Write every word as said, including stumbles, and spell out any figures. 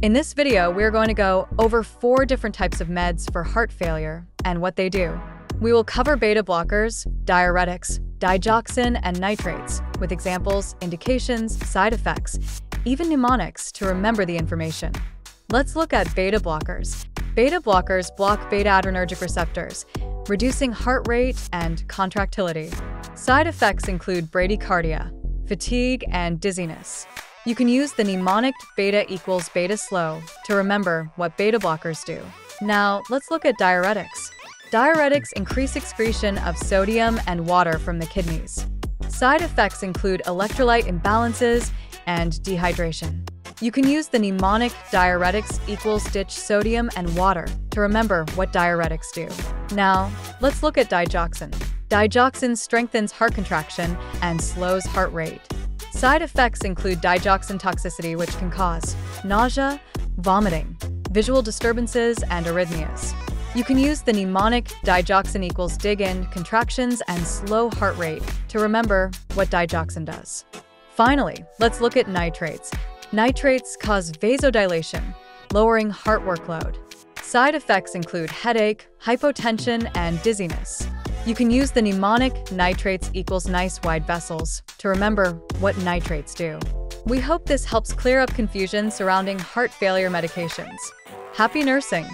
In this video, we're going to go over four different types of meds for heart failure and what they do. We will cover beta blockers, diuretics, digoxin, and nitrates, with examples, indications, side effects, even mnemonics to remember the information. Let's look at beta blockers. Beta blockers block beta-adrenergic receptors, reducing heart rate and contractility. Side effects include bradycardia, fatigue, and dizziness. You can use the mnemonic beta equals beta slow to remember what beta blockers do. Now, let's look at diuretics. Diuretics increase excretion of sodium and water from the kidneys. Side effects include electrolyte imbalances and dehydration. You can use the mnemonic diuretics equals ditch sodium and water to remember what diuretics do. Now, let's look at digoxin. Digoxin strengthens heart contraction and slows heart rate. Side effects include digoxin toxicity, which can cause nausea, vomiting, visual disturbances, and arrhythmias. You can use the mnemonic digoxin equals dig in contractions and slow heart rate to remember what digoxin does. Finally, let's look at nitrates. Nitrates cause vasodilation, lowering heart workload. Side effects include headache, hypotension, and dizziness. You can use the mnemonic nitrates equals nice wide vessels to remember what nitrates do. We hope this helps clear up confusion surrounding heart failure medications. Happy nursing!